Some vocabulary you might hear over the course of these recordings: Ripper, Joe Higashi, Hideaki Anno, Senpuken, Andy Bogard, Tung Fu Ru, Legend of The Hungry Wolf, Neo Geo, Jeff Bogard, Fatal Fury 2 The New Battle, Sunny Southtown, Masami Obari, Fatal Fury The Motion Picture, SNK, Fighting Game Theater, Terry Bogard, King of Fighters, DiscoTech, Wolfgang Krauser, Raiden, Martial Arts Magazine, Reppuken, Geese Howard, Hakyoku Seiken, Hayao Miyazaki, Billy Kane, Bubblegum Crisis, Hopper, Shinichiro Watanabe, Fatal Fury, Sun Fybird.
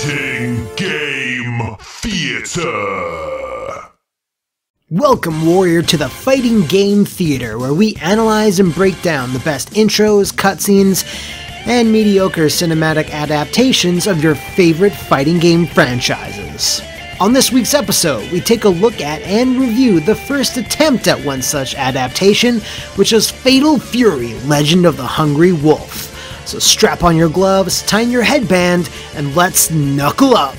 Fighting Game Theater! Welcome, Warrior, to the Fighting Game Theater, where we analyze and break down the best intros, cutscenes, and mediocre cinematic adaptations of your favorite fighting game franchises. On this week's episode, we take a look at and review the first attempt at one such adaptation, which is Fatal Fury: Legend of the Hungry Wolf. So strap on your gloves, tighten your headband, and let's knuckle up!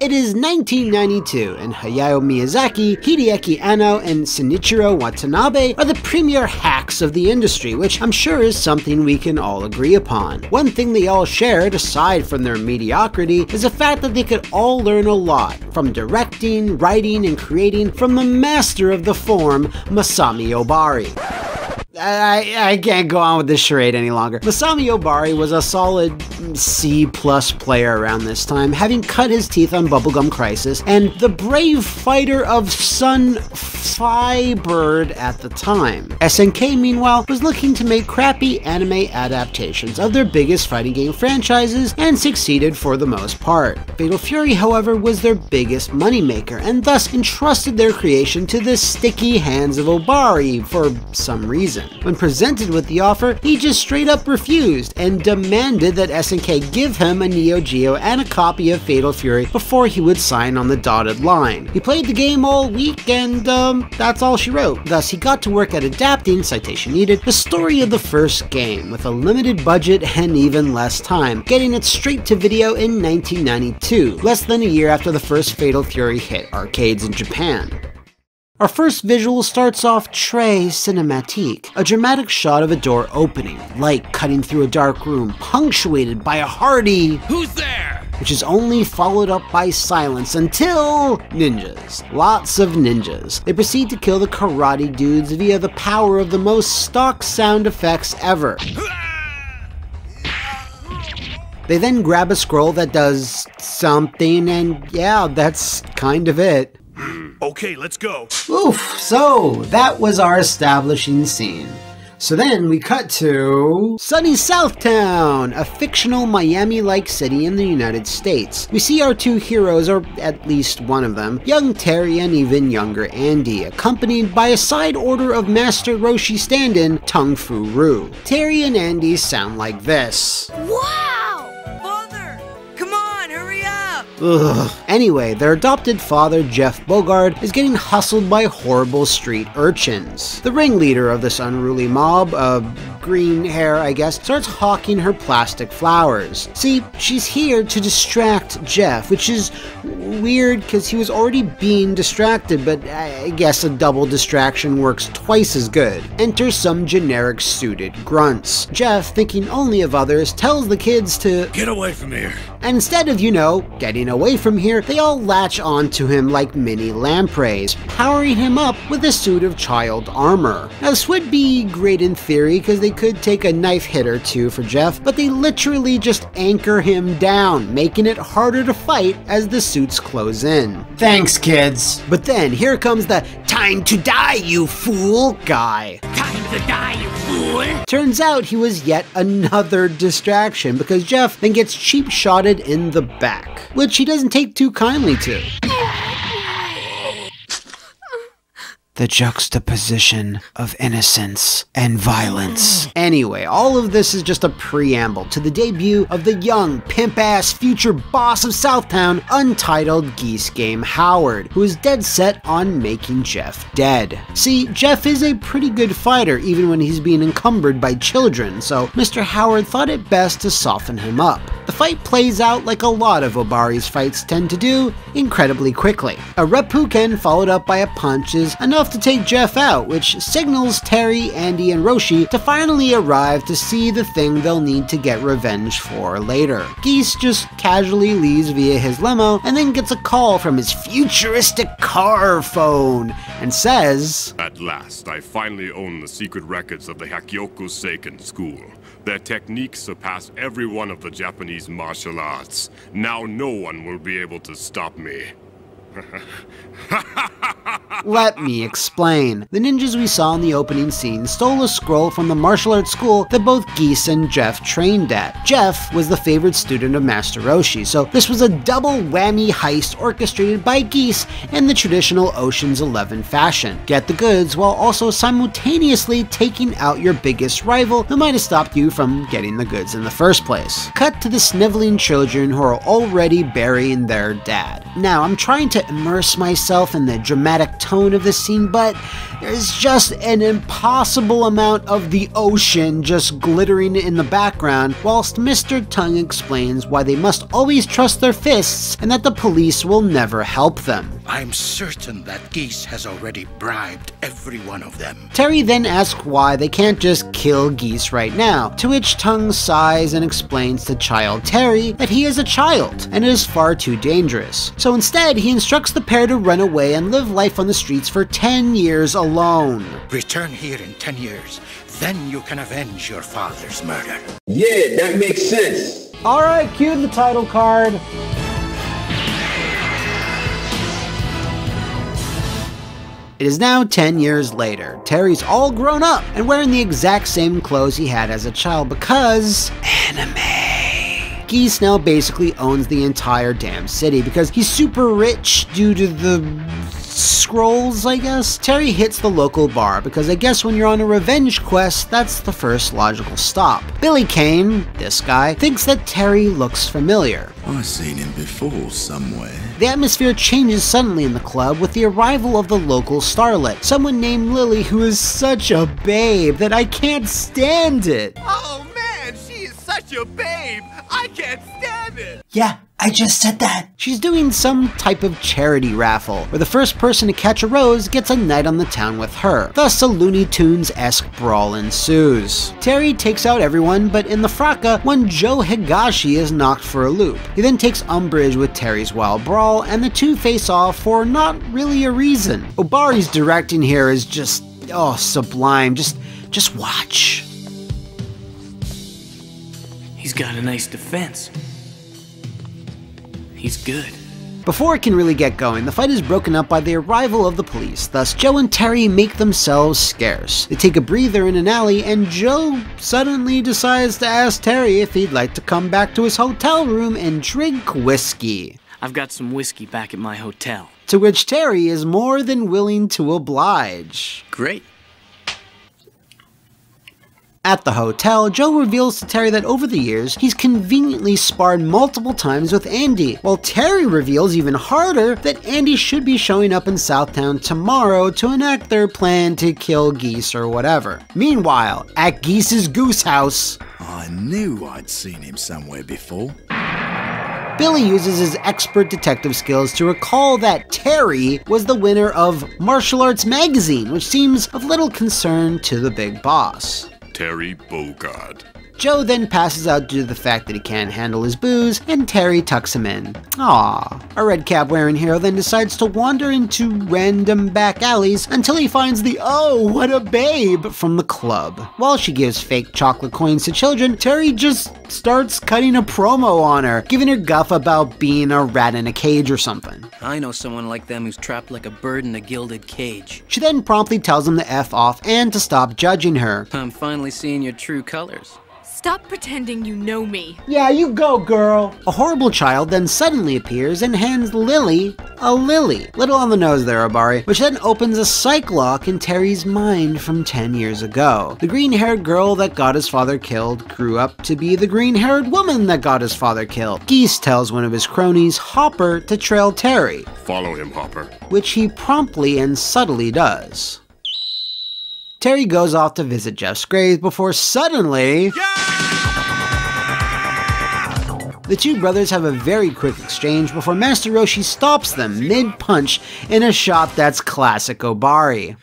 It is 1992, and Hayao Miyazaki, Hideaki Anno, and Shinichiro Watanabe are the premier hacks of the industry, which I'm sure is something we can all agree upon. One thing they all shared, aside from their mediocrity, is the fact that they could all learn a lot from directing, writing, and creating from the master of the form, Masami Obari. I can't go on with this charade any longer. Masami Obari was a solid C+ player around this time, having cut his teeth on Bubblegum Crisis and the brave fighter of Sun Fybird at the time. SNK, meanwhile, was looking to make crappy anime adaptations of their biggest fighting game franchises and succeeded for the most part. Fatal Fury, however, was their biggest moneymaker and thus entrusted their creation to the sticky hands of Obari for some reason. When presented with the offer, he just straight up refused and demanded that SNK give him a Neo Geo and a copy of Fatal Fury before he would sign on the dotted line. He played the game all week and, that's all she wrote. Thus, he got to work at adapting, citation needed, the story of the first game with a limited budget and even less time, getting it straight to video in 1992, less than a year after the first Fatal Fury hit arcades in Japan. Our first visual starts off très cinématique, a dramatic shot of a door opening, light cutting through a dark room, punctuated by a hearty "Who's there?" which is only followed up by silence until ninjas. Lots of ninjas. They proceed to kill the karate dudes via the power of the most stock sound effects ever. They then grab a scroll that does something, and yeah, that's kind of it. Okay, let's go. Oof, so that was our establishing scene. So then we cut to Sunny Southtown, a fictional Miami-like city in the United States. We see our two heroes, or at least one of them, young Terry and even younger Andy, accompanied by a side order of Master Roshi stand-in, Tung Fu Ru. Terry and Andy sound like this. Wow! Ugh. Anyway, their adopted father, Jeff Bogard, is getting hustled by horrible street urchins. The ringleader of this unruly mob, green hair, I guess, starts hawking her plastic flowers. See, she's here to distract Jeff, which is weird because he was already being distracted, but I guess a double distraction works twice as good. Enter some generic suited grunts. Jeff, thinking only of others, tells the kids to get away from here. And instead of, you know, getting away from here, they all latch onto him like mini lampreys, powering him up with a suit of child armor. Now, this would be great in theory because they could take a knife hit or two for Jeff, but they literally just anchor him down, making it harder to fight as the suits close in. Thanks, kids. But then here comes the "Time to die, you fool" guy. Time to die, you fool. Turns out he was yet another distraction because Jeff then gets cheap shotted in the back, which he doesn't take too kindly to. The juxtaposition of innocence and violence. Anyway, all of this is just a preamble to the debut of the young, pimp-ass future boss of Southtown, untitled Geese Howard, who is dead set on making Jeff dead. See, Jeff is a pretty good fighter, even when he's being encumbered by children, so Mr. Howard thought it best to soften him up. The fight plays out like a lot of Obari's fights tend to do, incredibly quickly. A Reppuken followed up by a punch is enough to take Jeff out, which signals Terry, Andy, and Roshi to finally arrive to see the thing they'll need to get revenge for later. Geese just casually leaves via his limo and then gets a call from his futuristic car phone and says, "At last, I finally own the secret records of the Hakyoku Seiken school. Their techniques surpass every one of the Japanese martial arts. Now no one will be able to stop me." Let me explain. The ninjas we saw in the opening scene stole a scroll from the martial arts school that both Geese and Jeff trained at. Jeff was the favorite student of Master Roshi, so this was a double whammy heist orchestrated by Geese in the traditional Ocean's 11 fashion. Get the goods while also simultaneously taking out your biggest rival who might have stopped you from getting the goods in the first place. Cut to the sniveling children who are already burying their dad. Now, I'm trying to immerse myself in the dramatic tone of this scene, but there's just an impossible amount of the ocean just glittering in the background, whilst Mr. Tung explains why they must always trust their fists and that the police will never help them. I'm certain that Geese has already bribed every one of them. Terry then asks why they can't just kill Geese right now, to which Tung sighs and explains to child Terry that he is a child and it is far too dangerous. So instead, he instructs the pair to run away and live life on the streets for 10 years alone. Return here in 10 years, then you can avenge your father's murder. Yeah, that makes sense. All right, cue the title card. It is now 10 years later. Terry's all grown up and wearing the exact same clothes he had as a child because anime. Geese now basically owns the entire damn city because he's super rich due to the scrolls, I guess. Terry hits the local bar because I guess when you're on a revenge quest, that's the first logical stop. Billy Kane, this guy, thinks that Terry looks familiar. I've seen him before somewhere. The atmosphere changes suddenly in the club with the arrival of the local starlet, someone named Lily, who is such a babe that I can't stand it. Oh man, she is such a babe! I can't stand it! Yeah, I just said that. She's doing some type of charity raffle, where the first person to catch a rose gets a night on the town with her. Thus, a Looney Tunes-esque brawl ensues. Terry takes out everyone, but in the fracas, one Joe Higashi is knocked for a loop. He then takes umbrage with Terry's wild brawl, and the two face off for not really a reason. Obari's directing here is just, oh, sublime. Just watch. He's got a nice defense. He's good. Before it can really get going, the fight is broken up by the arrival of the police, thus Joe and Terry make themselves scarce. They take a breather in an alley, and Joe suddenly decides to ask Terry if he'd like to come back to his hotel room and drink whiskey. I've got some whiskey back at my hotel. To which Terry is more than willing to oblige. Great. At the hotel, Joe reveals to Terry that over the years, he's conveniently sparred multiple times with Andy, while Terry reveals even harder that Andy should be showing up in Southtown tomorrow to enact their plan to kill Geese or whatever. Meanwhile, at Geese's goose house... I knew I'd seen him somewhere before. Billy uses his expert detective skills to recall that Terry was the winner of Martial Arts Magazine, which seems of little concern to the big boss. Terry Bogard. Joe then passes out due to the fact that he can't handle his booze, and Terry tucks him in. Aww. Our red cap wearing hero then decides to wander into random back alleys until he finds the "oh, what a babe" from the club. While she gives fake chocolate coins to children, Terry just starts cutting a promo on her, giving her guff about being a rat in a cage or something. I know someone like them who's trapped like a bird in a gilded cage. She then promptly tells him to F off and to stop judging her. I'm finally seeing your true colors. Stop pretending you know me. Yeah, you go, girl. A horrible child then suddenly appears and hands Lily a lily. Little on the nose there, Obari, which then opens a psych lock in Terry's mind from 10 years ago. The green-haired girl that got his father killed grew up to be the green-haired woman that got his father killed. Geese tells one of his cronies, Hopper, to trail Terry. Follow him, Hopper. Which he promptly and subtly does. Terry goes off to visit Jeff's grave before suddenly... Yeah! The two brothers have a very quick exchange before Master Roshi stops them mid-punch in a shot that's classic Obari.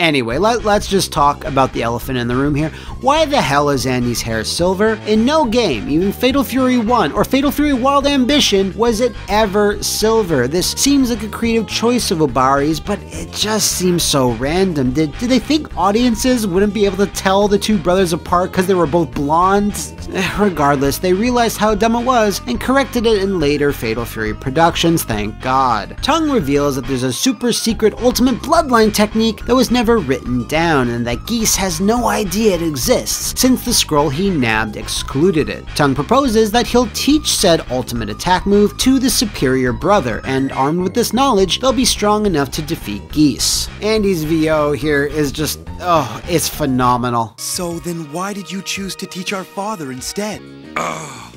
Anyway, let's just talk about the elephant in the room here. Why the hell is Andy's hair silver? In no game, even Fatal Fury 1 or Fatal Fury Wild Ambition, was it ever silver. This seems like a creative choice of Obari's, but it just seems so random. Did they think audiences wouldn't be able to tell the two brothers apart because they were both blondes? Regardless, they realized how dumb it was and corrected it in later Fatal Fury productions, thank God. Tung reveals that there's a super secret ultimate bloodline technique that was never written down, and that Geese has no idea it exists since the scroll he nabbed excluded it. Tung proposes that he'll teach said ultimate attack move to the superior brother, and armed with this knowledge, they'll be strong enough to defeat Geese. Andy's VO here is just, oh, it's phenomenal. So then why did you choose to teach our father instead? Ugh.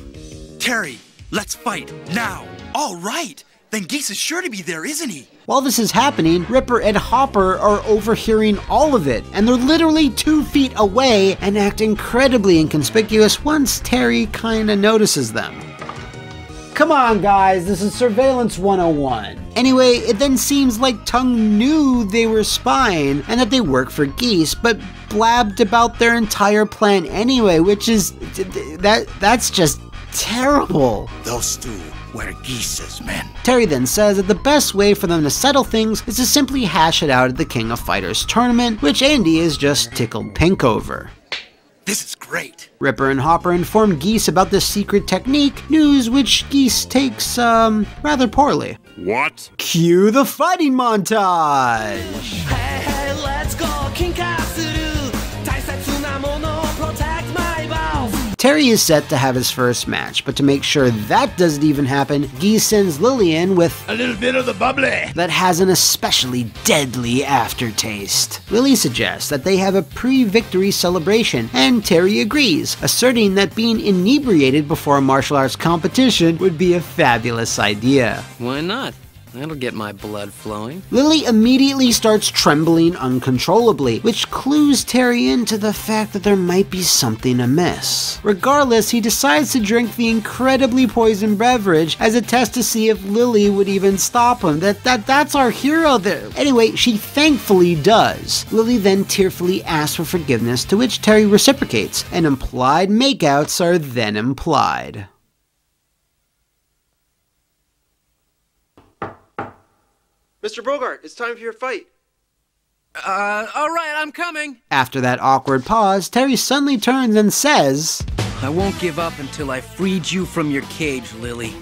Terry, let's fight, now! All right, then Geese is sure to be there, isn't he? While this is happening, Ripper and Hopper are overhearing all of it, and they're literally 2 feet away and act incredibly inconspicuous once Terry kinda notices them. Come on guys, this is Surveillance 101. Anyway, it then seems like Tung knew they were spying and that they work for Geese, but blabbed about their entire plan anyway, which is, that's just terrible. Those two were Geese's men. Terry then says that the best way for them to settle things is to simply hash it out at the King of Fighters tournament, which Andy is just tickled pink over. This is great. Ripper and Hopper inform Geese about this secret technique, news which Geese takes, rather poorly. What? Cue the fighting montage! Hey, hey, let's go, Kinkasuru! Taisatsu na mono, protect my vows! Terry is set to have his first match, but to make sure that doesn't even happen, Geese sends Lily in with a little bit of the bubbly that has an especially deadly aftertaste. Lily suggests that they have a pre-victory celebration, and Terry agrees, asserting that being inebriated before a martial arts competition would be a fabulous idea. Why not? That'll get my blood flowing. Lily immediately starts trembling uncontrollably, which clues Terry into the fact that there might be something amiss. Regardless, he decides to drink the incredibly poisoned beverage as a test to see if Lily would even stop him. That's our hero there. Anyway, she thankfully does. Lily then tearfully asks for forgiveness, to which Terry reciprocates, and implied makeouts are then implied. Mr. Bogard, it's time for your fight. Alright, I'm coming. After that awkward pause, Terry suddenly turns and says, I won't give up until I freed you from your cage, Lily.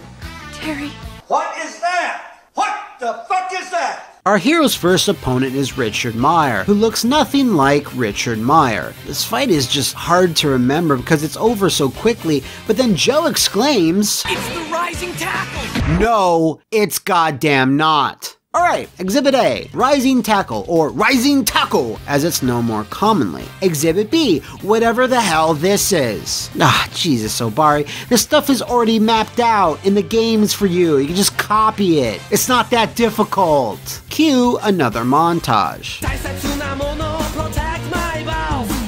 Terry. What is that? What the fuck is that? Our hero's first opponent is Richard Meyer, who looks nothing like Richard Meyer. This fight is just hard to remember because it's over so quickly, but then Joe exclaims, It's the Rising Tackle! No, it's goddamn not. Alright, Exhibit A, Rising Tackle, or Rising Tackle, as it's known more commonly. Exhibit B, whatever the hell this is. Ah, Jesus, Obari, this stuff is already mapped out in the games for you. You can just copy it. It's not that difficult. Cue another montage.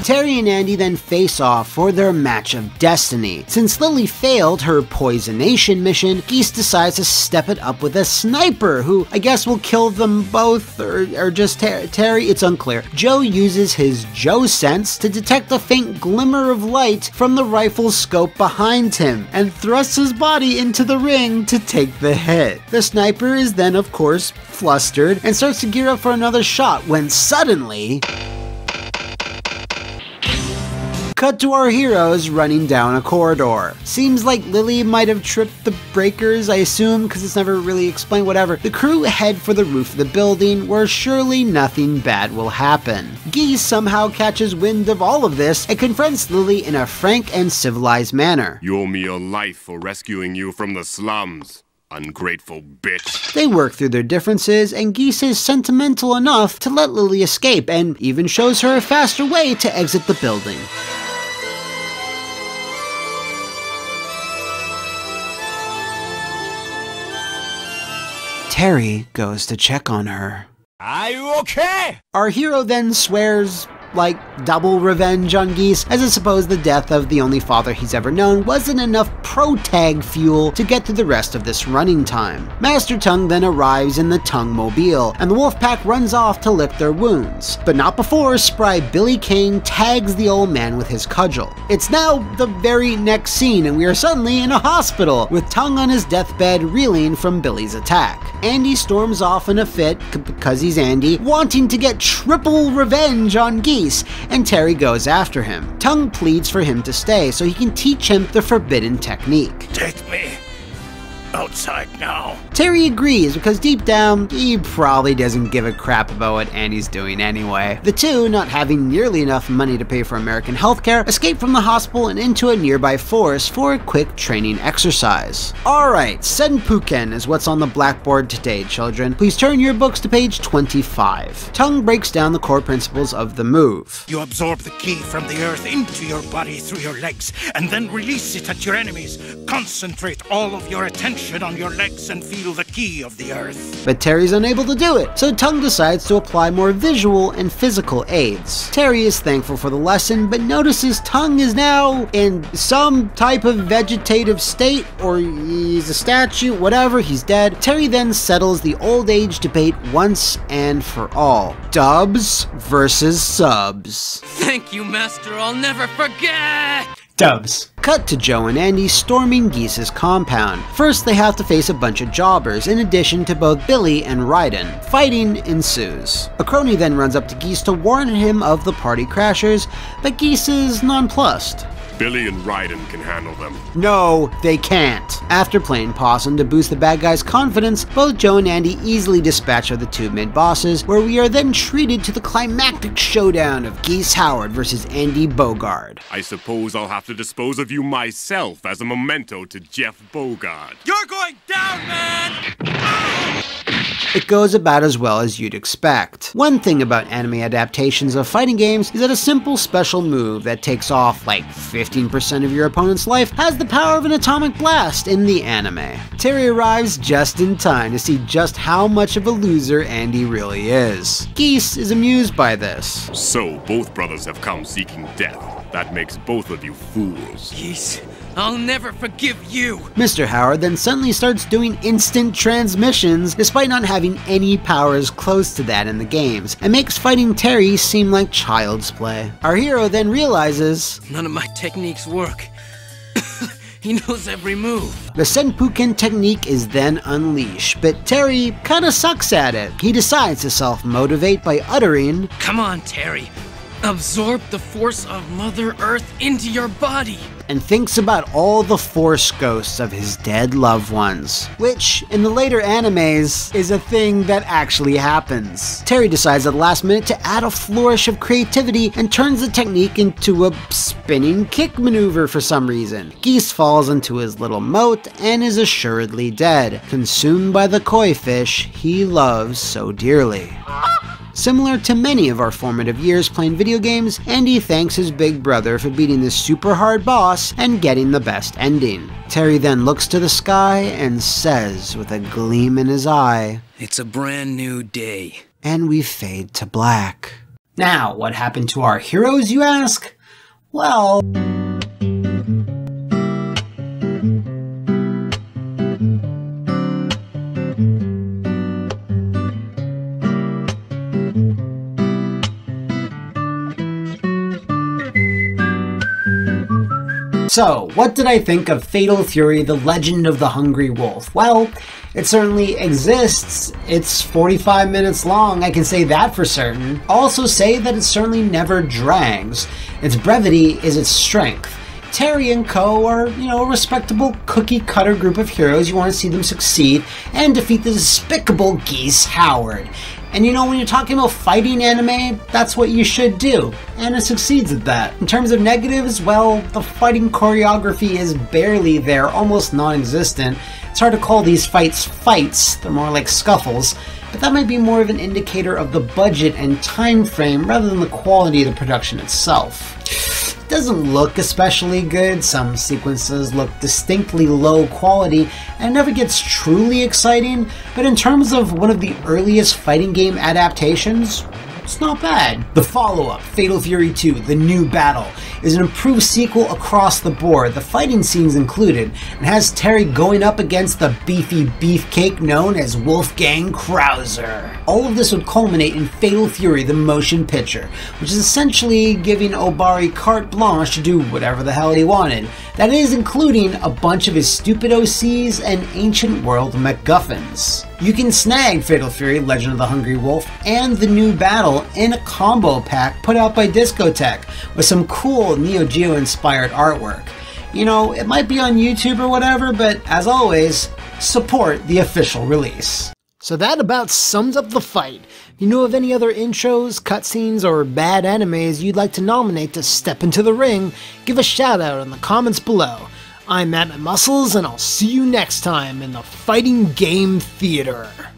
Terry and Andy then face off for their match of destiny. Since Lily failed her poisonation mission, Geese decides to step it up with a sniper, who I guess will kill them both, or just Terry, it's unclear. Joe uses his Joe sense to detect a faint glimmer of light from the rifle's scope behind him, and thrusts his body into the ring to take the hit. The sniper is then, of course, flustered, and starts to gear up for another shot, when suddenly... Cut to our heroes running down a corridor. Seems like Lily might have tripped the breakers, I assume, because it's never really explained, whatever. The crew head for the roof of the building, where surely nothing bad will happen. Geese somehow catches wind of all of this and confronts Lily in a frank and civilized manner. You owe me your life for rescuing you from the slums. Ungrateful bitch. They work through their differences, and Geese is sentimental enough to let Lily escape, and even shows her a faster way to exit the building. Terry goes to check on her. Are you okay? Our hero then swears like double revenge on Geese, as I suppose the death of the only father he's ever known wasn't enough pro-tag fuel to get through the rest of this running time. Master Tung then arrives in the Tung Mobile, and the wolf pack runs off to lick their wounds, but not before spry Billy Kane tags the old man with his cudgel. It's now the very next scene, and we are suddenly in a hospital, with Tung on his deathbed reeling from Billy's attack. Andy storms off in a fit, because he's Andy, wanting to get triple revenge on Geese, and Terry goes after him. Tung pleads for him to stay so he can teach him the forbidden technique. Take me outside now. Terry agrees because deep down, he probably doesn't give a crap about what Andy's doing anyway. The two, not having nearly enough money to pay for American healthcare, escape from the hospital and into a nearby forest for a quick training exercise. Alright, Senpuken is what's on the blackboard today, children. Please turn your books to page 25. Tung breaks down the core principles of the move. You absorb the ki from the earth into your body through your legs, and then release it at your enemies. Concentrate all of your attention on your legs and feel the ki of the earth. But Terry's unable to do it, so Tung decides to apply more visual and physical aids. Terry is thankful for the lesson, but notices Tung is now in some type of vegetative state, or he's a statue, whatever, he's dead. Terry then settles the old age debate once and for all. Dubs versus subs. Thank you, Master, I'll never forget! Dubs. Cut to Joe and Andy storming Geese's compound. First, they have to face a bunch of jobbers, in addition to both Billy and Raiden. Fighting ensues. A crony then runs up to Geese to warn him of the party crashers, but Geese is nonplussed. Billy and Raiden can handle them. No, they can't. After playing possum to boost the bad guys' confidence, both Joe and Andy easily dispatch of the two mid-bosses, where we are then treated to the climactic showdown of Geese Howard versus Andy Bogard. I suppose I'll have to dispose of you myself as a memento to Jeff Bogard. You're going down, man! It goes about as well as you'd expect. One thing about anime adaptations of fighting games is that a simple special move that takes off like 15% of your opponent's life has the power of an atomic blast in the anime. Terry arrives just in time to see just how much of a loser Andy really is. Geese is amused by this. So both brothers have come seeking death. That makes both of you fools. Geese, I'll never forgive you! Mr. Howard then suddenly starts doing instant transmissions, despite not having any powers close to that in the games, and makes fighting Terry seem like child's play. Our hero then realizes, none of my techniques work. He knows every move. The Senpuken technique is then unleashed, but Terry kinda sucks at it. He decides to self-motivate by uttering, come on, Terry. Absorb the force of Mother Earth into your body. And thinks about all the force ghosts of his dead loved ones, which, in the later animes, is a thing that actually happens. Terry decides at the last minute to add a flourish of creativity and turns the technique into a spinning kick maneuver for some reason. Geese falls into his little moat and is assuredly dead, consumed by the koi fish he loves so dearly. Similar to many of our formative years playing video games, Andy thanks his big brother for beating this super hard boss and getting the best ending. Terry then looks to the sky and says with a gleam in his eye, it's a brand new day. And we fade to black. Now, what happened to our heroes, you ask? Well... So, what did I think of Fatal Fury: The Legend of the Hungry Wolf? Well, it certainly exists. It's 45 minutes long, I can say that for certain. I'll also say that it certainly never drags. Its brevity is its strength. Terry and co are, you know, a respectable cookie-cutter group of heroes. You want to see them succeed and defeat the despicable Geese Howard. And you know, when you're talking about fighting anime, that's what you should do, and it succeeds at that. In terms of negatives, well, the fighting choreography is barely there, almost non-existent. It's hard to call these fights fights, they're more like scuffles, but that might be more of an indicator of the budget and time frame rather than the quality of the production itself. It doesn't look especially good, some sequences look distinctly low quality, and it never gets truly exciting, but in terms of one of the earliest fighting game adaptations, It's not bad. The follow-up, Fatal Fury 2 The New Battle, is an improved sequel across the board, the fighting scenes included, and has Terry going up against the beefy beefcake known as Wolfgang Krauser. All of this would culminate in Fatal Fury The Motion Picture, which is essentially giving Obari carte blanche to do whatever the hell he wanted. That is, including a bunch of his stupid OCs and ancient world MacGuffins. You can snag Fatal Fury, Legend of the Hungry Wolf, and The New Battle in a combo pack put out by Discotech with some cool Neo Geo inspired artwork. You know, it might be on YouTube or whatever, but as always, support the official release. So that about sums up the fight. If you know of any other intros, cutscenes, or bad animes you'd like to nominate to step into the ring, give a shout out in the comments below. I'm Matt McMuscles, and I'll see you next time in the Fighting Game Theater.